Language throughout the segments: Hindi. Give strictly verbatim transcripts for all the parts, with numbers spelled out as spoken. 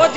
What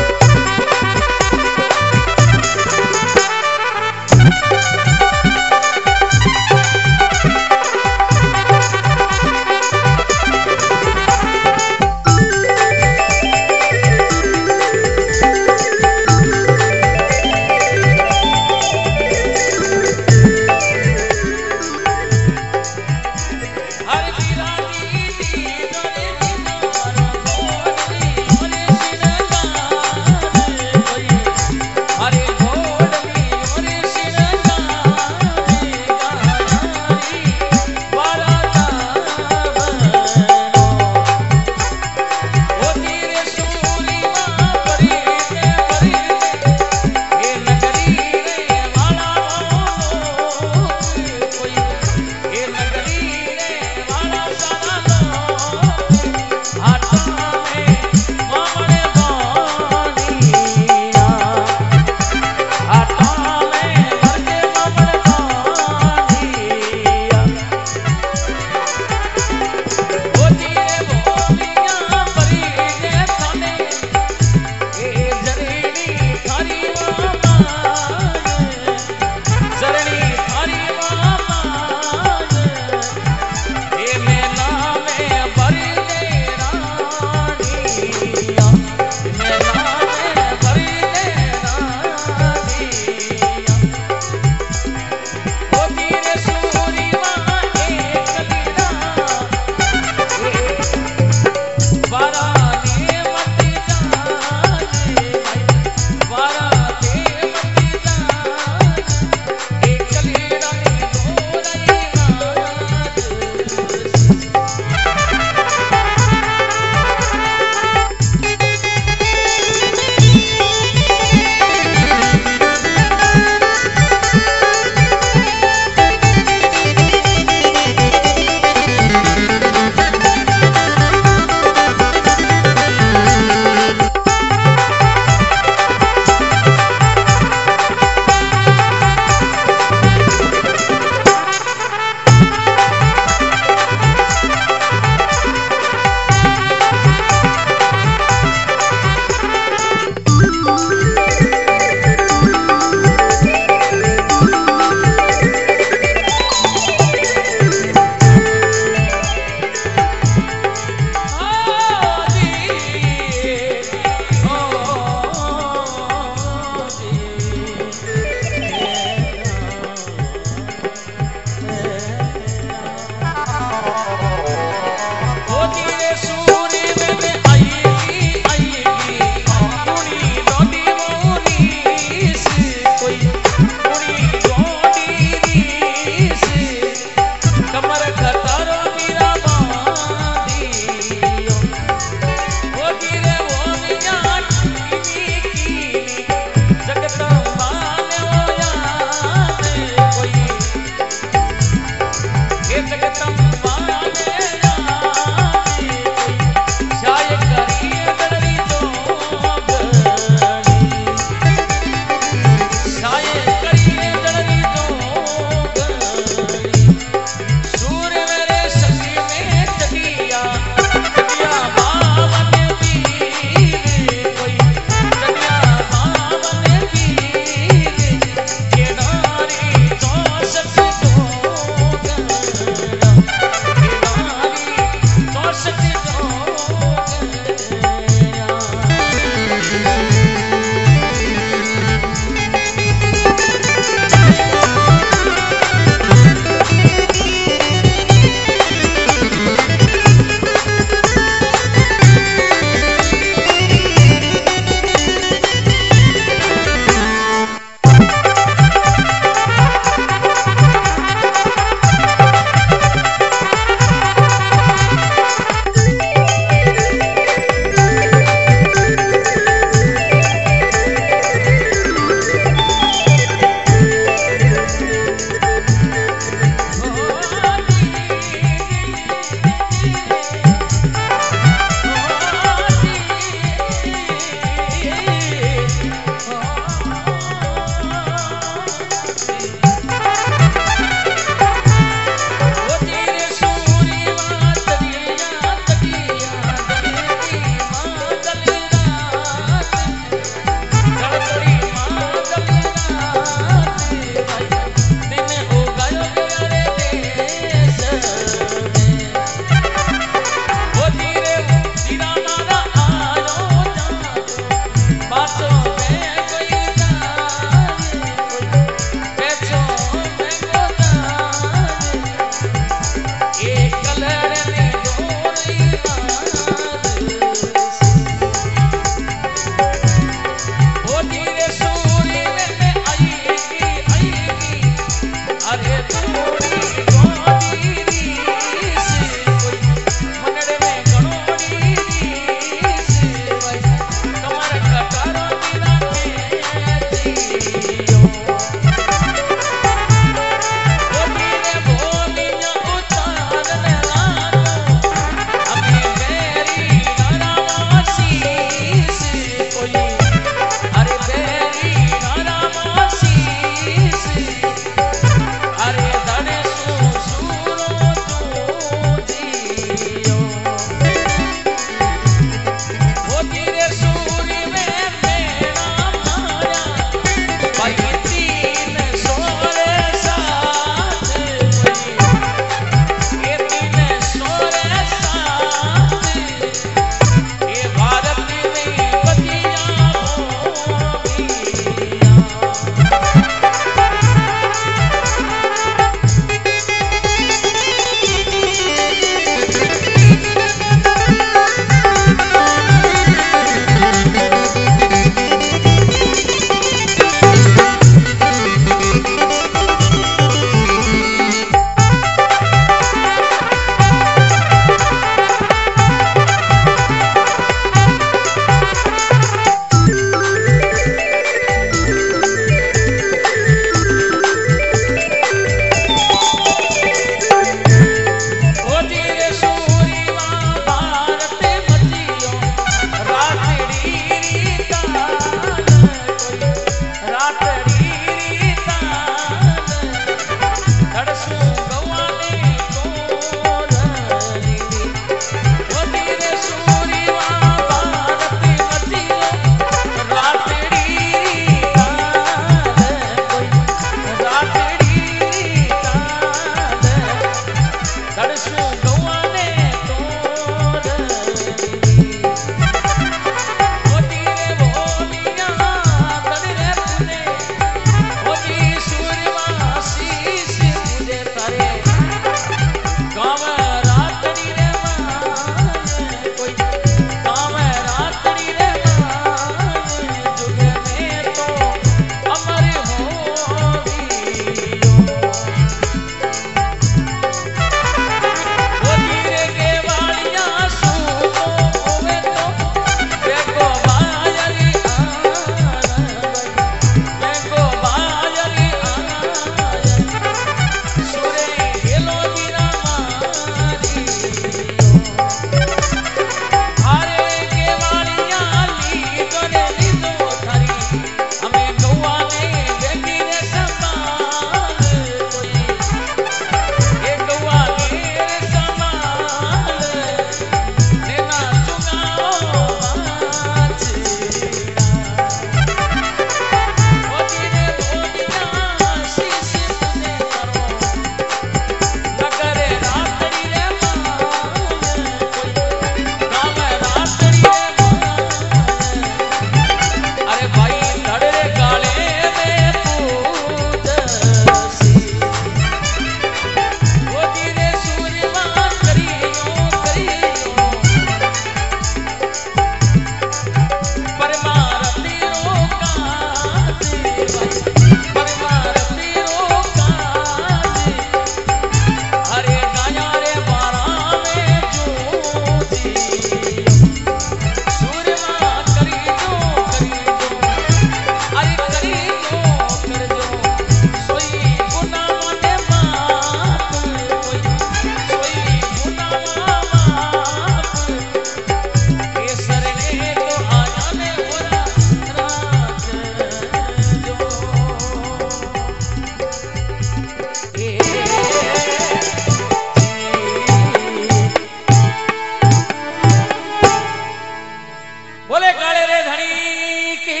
बोले काले रे धनी की,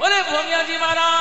बोले भूमिया जी महाराज।